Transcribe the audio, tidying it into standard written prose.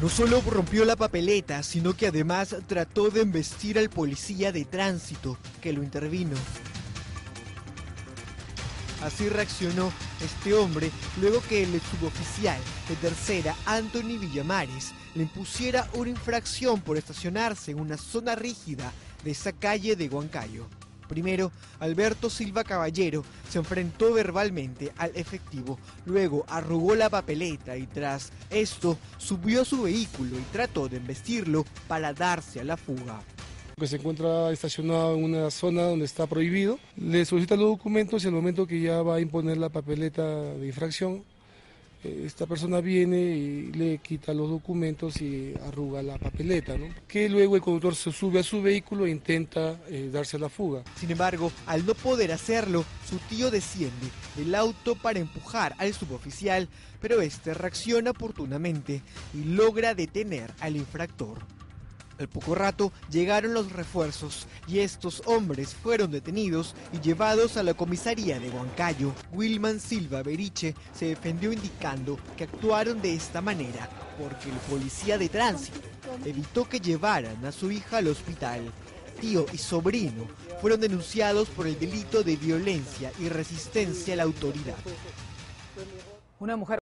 No solo rompió la papeleta, sino que además trató de embestir al policía de tránsito, que lo intervino. Así reaccionó este hombre luego que el suboficial de tercera, Anthony Villamares, le impusiera una infracción por estacionarse en una zona rígida de esa calle de Huancayo. Primero, Alberto Silva Caballero se enfrentó verbalmente al efectivo, luego arrugó la papeleta y tras esto subió a su vehículo y trató de embestirlo para darse a la fuga. Que se encuentra estacionado en una zona donde está prohibido, le solicitan los documentos y en el momento que ya va a imponer la papeleta de infracción, esta persona viene y le quita los documentos y arruga la papeleta, ¿no? Que luego el conductor se sube a su vehículo e intenta darse la fuga. Sin embargo, al no poder hacerlo, su tío desciende del auto para empujar al suboficial, pero este reacciona oportunamente y logra detener al infractor. Al poco rato llegaron los refuerzos y estos hombres fueron detenidos y llevados a la comisaría de Huancayo. Wilman Silva Beriche se defendió indicando que actuaron de esta manera porque el policía de tránsito evitó que llevaran a su hija al hospital. Tío y sobrino fueron denunciados por el delito de violencia y resistencia a la autoridad. Una mujer